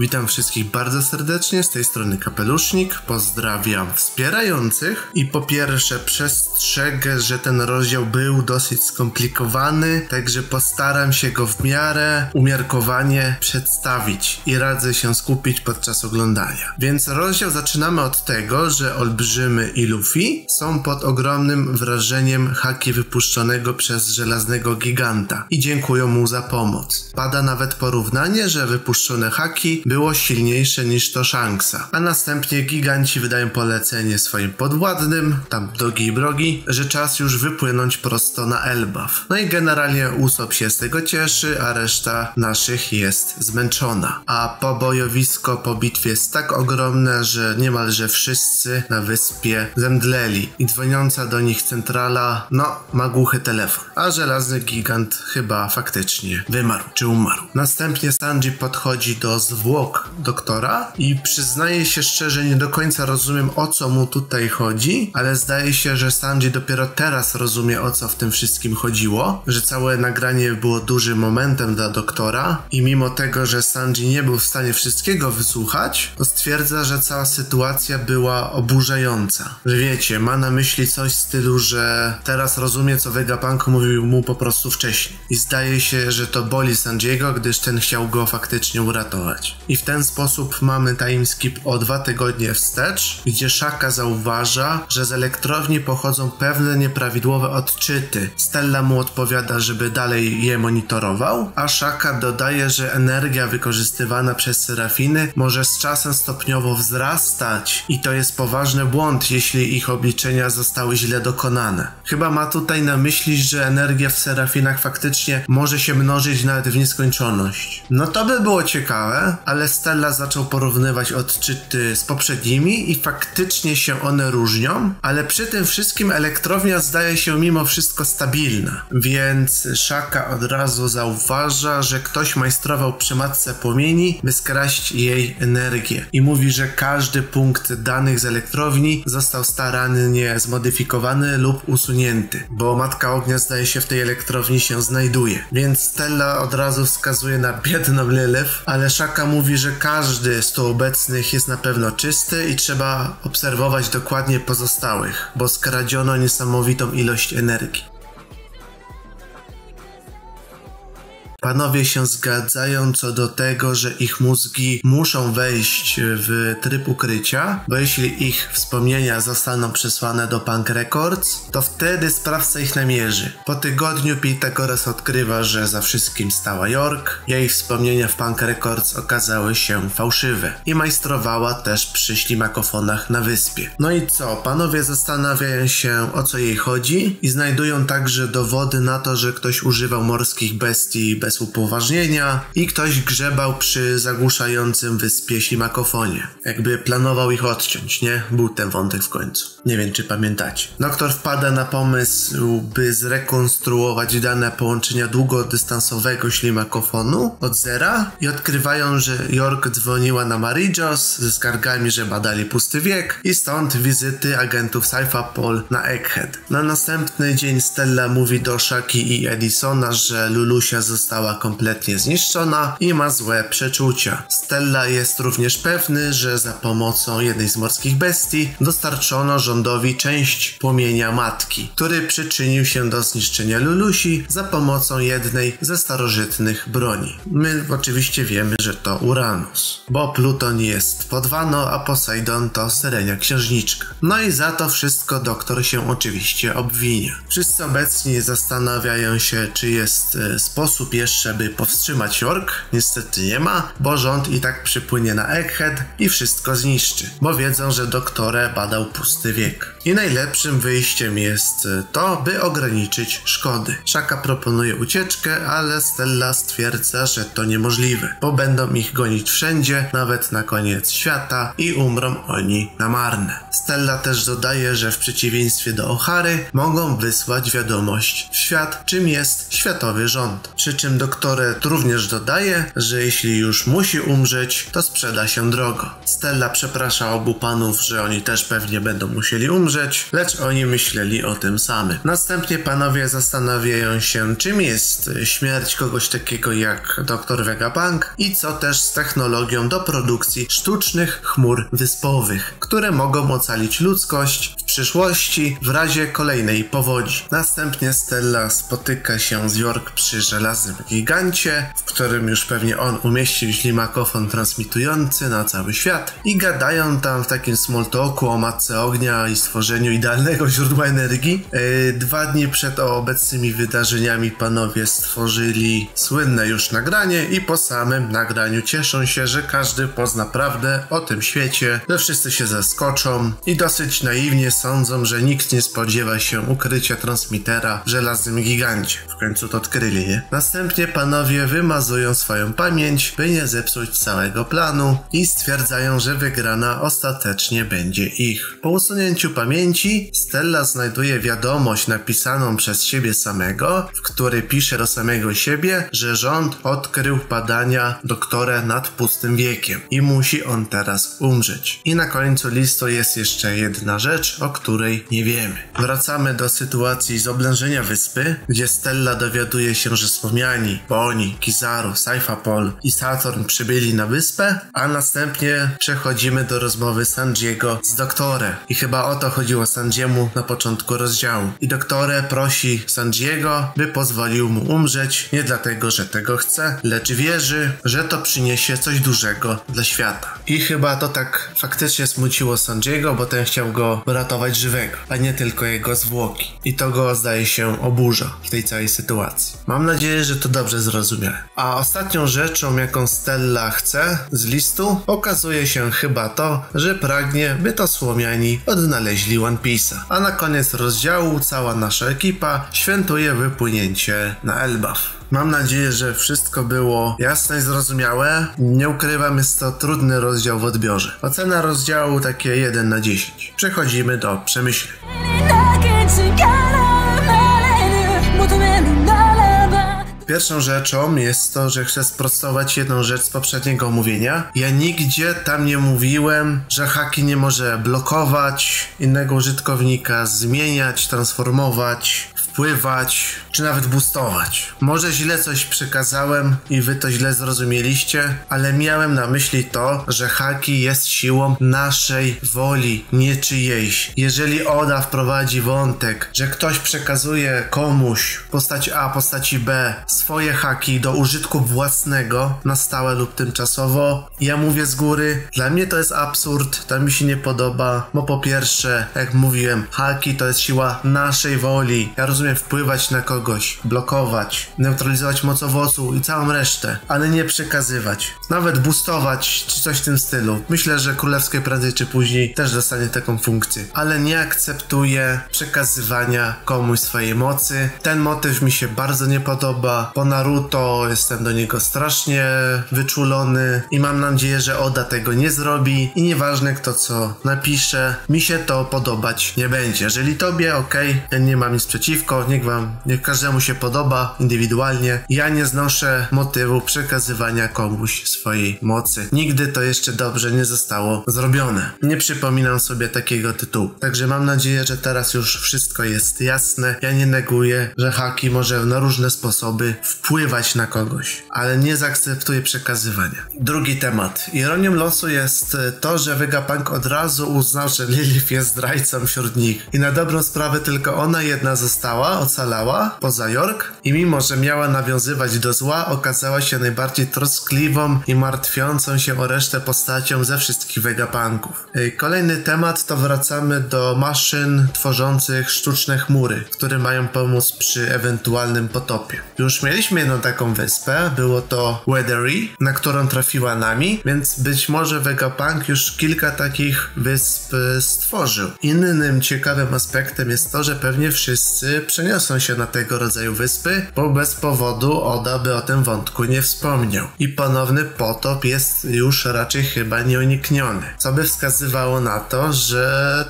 Witam wszystkich bardzo serdecznie, z tej strony Kapelusznik, pozdrawiam wspierających i po pierwsze przestrzegę, że ten rozdział był dosyć skomplikowany, także postaram się go w miarę umiarkowanie przedstawić i radzę się skupić podczas oglądania. Więc rozdział zaczynamy od tego, że Olbrzymy i Luffy są pod ogromnym wrażeniem haki wypuszczonego przez żelaznego giganta i dziękują mu za pomoc. Pada nawet porównanie, że wypuszczone haki było silniejsze niż to Shanksa, a następnie giganci wydają polecenie swoim podwładnym, tam Dogi i Brogi, że czas już wypłynąć prosto na Elbaf. No i generalnie Usopp się z tego cieszy, a reszta naszych jest zmęczona. A pobojowisko po bitwie jest tak ogromne, że niemalże wszyscy na wyspie zemdleli i dzwoniąca do nich centrala, no, ma głuchy telefon, a żelazny gigant chyba faktycznie wymarł czy umarł. Następnie Sanji podchodzi do zwłok doktora i przyznaje się szczerze, nie do końca rozumiem, o co mu tutaj chodzi, ale zdaje się, że Sanji dopiero teraz rozumie, o co w tym wszystkim chodziło, że całe nagranie było dużym momentem dla doktora i mimo tego, że Sanji nie był w stanie wszystkiego wysłuchać, to stwierdza, że cała sytuacja była oburzająca. Że wiecie, ma na myśli coś w stylu, że teraz rozumie, co Vegapunk mówił mu po prostu wcześniej. I zdaje się, że to boli Sanjiego, gdyż ten chciał go faktycznie uratować. I w ten sposób mamy timeskip o 2 tygodnie wstecz, gdzie Shaka zauważa, że z elektrowni pochodzą pewne nieprawidłowe odczyty. Stella mu odpowiada, żeby dalej je monitorował, a Shaka dodaje, że energia wykorzystywana przez Serafiny może z czasem stopniowo wzrastać i to jest poważny błąd, jeśli ich obliczenia zostały źle dokonane. Chyba ma tutaj na myśli, że energia w Serafinach faktycznie może się mnożyć nawet w nieskończoność. No to by było ciekawe, ale Stella zaczął porównywać odczyty z poprzednimi i faktycznie się one różnią, ale przy tym wszystkim elektrownia zdaje się mimo wszystko stabilna, więc Shaka od razu zauważa, że ktoś majstrował przy matce płomieni, by skraść jej energię i mówi, że każdy punkt danych z elektrowni został starannie zmodyfikowany lub usunięty, bo matka ognia zdaje się w tej elektrowni się znajduje, więc Stella od razu wskazuje na biedną Lilith, ale Shaka mówi, że każdy z tu obecnych jest na pewno czysty i trzeba obserwować dokładnie pozostałych, bo skradziono niesamowitą ilość energii. Panowie się zgadzają co do tego, że ich mózgi muszą wejść w tryb ukrycia, bo jeśli ich wspomnienia zostaną przesłane do Punk Records, to wtedy sprawca ich namierzy. Po tygodniu Pitekoras odkrywa, że za wszystkim stała York, jej wspomnienia w Punk Records okazały się fałszywe i majstrowała też przy ślimakofonach na wyspie. No i co? Panowie zastanawiają się, o co jej chodzi i znajdują także dowody na to, że ktoś używał morskich bestii bez upoważnienia i ktoś grzebał przy zagłuszającym wyspie ślimakofonie. Jakby planował ich odciąć, nie? Był ten wątek w końcu. Nie wiem, czy pamiętacie. Doktor wpada na pomysł, by zrekonstruować dane połączenia długodystansowego ślimakofonu od zera i odkrywają, że York dzwoniła na Mary Jones ze skargami, że badali pusty wiek i stąd wizyty agentów Cipher Pol na Egghead. Na następny dzień Stella mówi do Shaki i Edisona, że Lulusia została kompletnie zniszczona i ma złe przeczucia. Stella jest również pewny, że za pomocą jednej z morskich bestii dostarczono rządowi część płomienia matki, który przyczynił się do zniszczenia Lulusi za pomocą jednej ze starożytnych broni. My oczywiście wiemy, że to Uranus, bo Pluton jest podwano, a Posejdon to syrenia księżniczka. No i za to wszystko doktor się oczywiście obwinia. Wszyscy obecni zastanawiają się, czy jest sposób jeszcze, by powstrzymać York, niestety nie ma, bo rząd i tak przypłynie na Egghead i wszystko zniszczy, bo wiedzą, że doktorę badał pusty wiek. I najlepszym wyjściem jest to, by ograniczyć szkody. Shaka proponuje ucieczkę, ale Stella stwierdza, że to niemożliwe, bo będą ich gonić wszędzie, nawet na koniec świata i umrą oni na marne. Stella też dodaje, że w przeciwieństwie do O'Hary mogą wysłać wiadomość w świat, czym jest światowy rząd. przy czym doktoret również dodaje, że jeśli już musi umrzeć, to sprzeda się drogo. Stella przeprasza obu panów, że oni też pewnie będą musieli umrzeć, lecz oni myśleli o tym samym. Następnie panowie zastanawiają się, czym jest śmierć kogoś takiego jak Dr. Vegapunk i co też z technologią do produkcji sztucznych chmur wyspowych, które mogą ocalić ludzkość w przyszłości w razie kolejnej powodzi. Następnie Stella spotyka się z York przy żelaznym gigancie, w którym już pewnie on umieścił ślimakofon transmitujący na cały świat i gadają tam w takim small talku o matce ognia i stworzeniu idealnego źródła energii. 2 dni przed obecnymi wydarzeniami panowie stworzyli słynne już nagranie i po samym nagraniu cieszą się, że każdy pozna prawdę o tym świecie, że wszyscy się zaskoczą i dosyć naiwnie sądzą, że nikt nie spodziewa się ukrycia transmitera w żelaznym gigancie. W końcu to odkryli, nie? Następnie panowie wymazują swoją pamięć, by nie zepsuć całego planu i stwierdzają, że wygrana ostatecznie będzie ich. Po usunięciu pamięci Stella znajduje wiadomość napisaną przez siebie samego, w której pisze do samego siebie, że rząd odkrył badania doktora nad pustym wiekiem i musi on teraz umrzeć. I na końcu listu jest jeszcze jedna rzecz, o której nie wiemy. Wracamy do sytuacji z oblężenia wyspy, gdzie Stella dowiaduje się, że wspomniani Bonney, Kizaru, Cipher Pol i Saturn przybyli na wyspę, a następnie przechodzimy do rozmowy Sanjiego z doktorem. I chyba o to chodziło Sanjiemu na początku rozdziału. I doktore prosi Sanjiego, by pozwolił mu umrzeć, nie dlatego, że tego chce, lecz wierzy, że to przyniesie coś dużego dla świata. I chyba to tak faktycznie smuciło Sanjiego, bo ten chciał go ratować żywego, a nie tylko jego zwłoki. I to go, zdaje się, oburza w tej całej sytuacji. Mam nadzieję, że to dobrze zrozumiałem. A ostatnią rzeczą, jaką Stella chce z listu, okazuje się chyba to, że pragnie, by to słomiani odnaleźli One Piece'a. A na koniec rozdziału cała nasza ekipa świętuje wypłynięcie na Elbaf. Mam nadzieję, że wszystko było jasne i zrozumiałe. Nie ukrywam, jest to trudny rozdział w odbiorze. Ocena rozdziału takie 1 na 10. Przechodzimy do przemyśleń. Pierwszą rzeczą jest to, że chcę sprostować jedną rzecz z poprzedniego omówienia. Ja nigdzie tam nie mówiłem, że haki nie może blokować innego użytkownika, zmieniać, transformować, wpływać, czy nawet boostować. Może źle coś przekazałem i wy to źle zrozumieliście, ale miałem na myśli to, że haki jest siłą naszej woli, nie czyjejś. Jeżeli Oda wprowadzi wątek, że ktoś przekazuje komuś postać A, postaci B swoje haki do użytku własnego na stałe lub tymczasowo, ja mówię z góry, dla mnie to jest absurd, to mi się nie podoba, bo po pierwsze, jak mówiłem, haki to jest siła naszej woli. Ja rozumiem wpływać na kogoś, blokować, neutralizować moc owocu i całą resztę, ale nie przekazywać, nawet boostować czy coś w tym stylu. Myślę, że królewskie prędzej czy później też dostanie taką funkcję, ale nie akceptuję przekazywania komuś swojej mocy. Ten motyw mi się bardzo nie podoba. Po Naruto jestem do niego strasznie wyczulony i mam nadzieję, że Oda tego nie zrobi i nieważne kto co napisze, mi się to podobać nie będzie. Jeżeli tobie, okej, ja nie mam nic przeciwko. Niech każdemu się podoba indywidualnie. Ja nie znoszę motywu przekazywania komuś swojej mocy. Nigdy to jeszcze dobrze nie zostało zrobione. Nie przypominam sobie takiego tytułu. Także mam nadzieję, że teraz już wszystko jest jasne. Ja nie neguję, że haki może na różne sposoby wpływać na kogoś, ale nie zaakceptuję przekazywania. Drugi temat. Ironią losu jest to, że Vegapunk od razu uznał, że Lilith jest zdrajcą wśród nich. I na dobrą sprawę tylko ona jedna została, ocalała, poza York, i mimo, że miała nawiązywać do zła, okazała się najbardziej troskliwą i martwiącą się o resztę postacią ze wszystkich Vegapunków. Kolejny temat to wracamy do maszyn tworzących sztuczne chmury, które mają pomóc przy ewentualnym potopie. Już mieliśmy jedną taką wyspę, było to O'Hary, na którą trafiła Nami, więc być może Vegapunk już kilka takich wysp stworzył. Innym ciekawym aspektem jest to, że pewnie wszyscy przeniosą się na tego rodzaju wyspy, bo bez powodu Oda by o tym wątku nie wspomniał. I ponowny potop jest już raczej chyba nieunikniony, co by wskazywało na to, że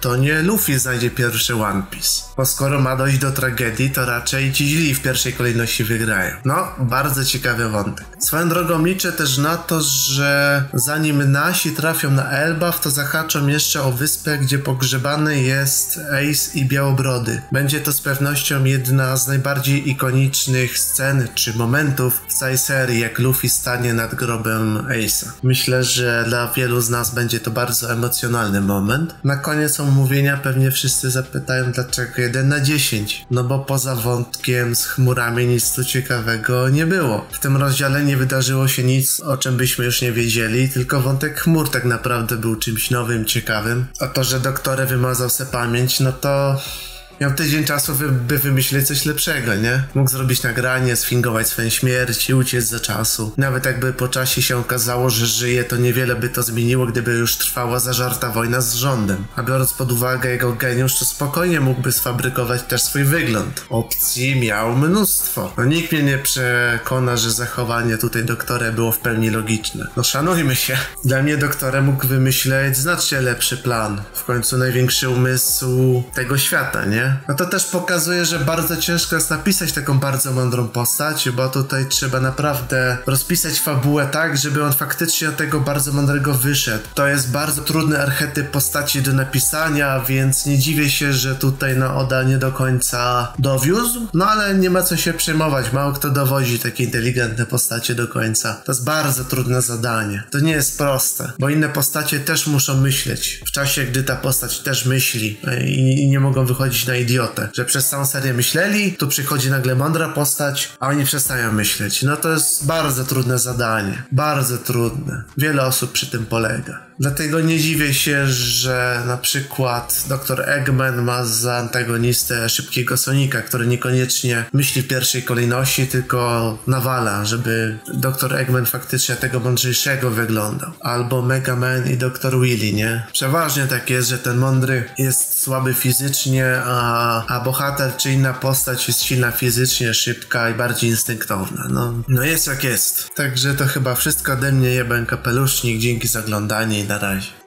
to nie Luffy znajdzie pierwszy One Piece. Bo skoro ma dojść do tragedii, to raczej ci źli w pierwszej kolejności wygrają. No, bardzo ciekawy wątek. Swoją drogą liczę też na to, że zanim nasi trafią na Elbaf, to zahaczą jeszcze o wyspę, gdzie pogrzebany jest Ace i Białobrody. Będzie to z pewnością jedna z najbardziej ikonicznych scen czy momentów w całej serii, jak Luffy stanie nad grobem Ace'a. Myślę, że dla wielu z nas będzie to bardzo emocjonalny moment. Na koniec omówienia pewnie wszyscy zapytają, dlaczego 1 na 10? No bo poza wątkiem z chmurami nic tu ciekawego nie było. W tym rozdziale nie wydarzyło się nic, o czym byśmy już nie wiedzieli, tylko wątek chmur tak naprawdę był czymś nowym, ciekawym. A to, że doktor wymazał sobie pamięć, no to... miał tydzień czasu, by wymyślić coś lepszego, nie? Mógł zrobić nagranie, sfingować swoją śmierć i uciec za czasu. Nawet jakby po czasie się okazało, że żyje, to niewiele by to zmieniło, gdyby już trwała zażarta wojna z rządem. A biorąc pod uwagę jego geniusz, to spokojnie mógłby sfabrykować też swój wygląd. Opcji miał mnóstwo. No nikt mnie nie przekona, że zachowanie tutaj doktora było w pełni logiczne. No szanujmy się. Dla mnie doktor mógł wymyśleć znacznie lepszy plan. W końcu największy umysł tego świata, nie? No to też pokazuje, że bardzo ciężko jest napisać taką bardzo mądrą postać, bo tutaj trzeba naprawdę rozpisać fabułę tak, żeby on faktycznie od tego bardzo mądrego wyszedł. To jest bardzo trudny archetyp postaci do napisania, więc nie dziwię się, że tutaj na Oda nie do końca dowiózł, no ale nie ma co się przejmować, mało kto dowodzi takie inteligentne postacie do końca. To jest bardzo trudne zadanie, to nie jest proste, bo inne postacie też muszą myśleć w czasie, gdy ta postać też myśli i nie mogą wychodzić na idiotę, że przez całą serię myśleli, tu przychodzi nagle mądra postać, a oni przestają myśleć. No to jest bardzo trudne zadanie. Bardzo trudne. Wiele osób przy tym polega. Dlatego nie dziwię się, że na przykład dr Eggman ma za antagonistę szybkiego Sonika, który niekoniecznie myśli w pierwszej kolejności, tylko nawala, żeby dr Eggman faktycznie tego mądrzejszego wyglądał. Albo Mega Man i dr Willy, nie? Przeważnie tak jest, że ten mądry jest słaby fizycznie, a bohater czy inna postać jest silna fizycznie, szybka i bardziej instynktowna. No jest jak jest. Także to chyba wszystko ode mnie, ja byłem Kapelusznik, dzięki za oglądanie. Na razie.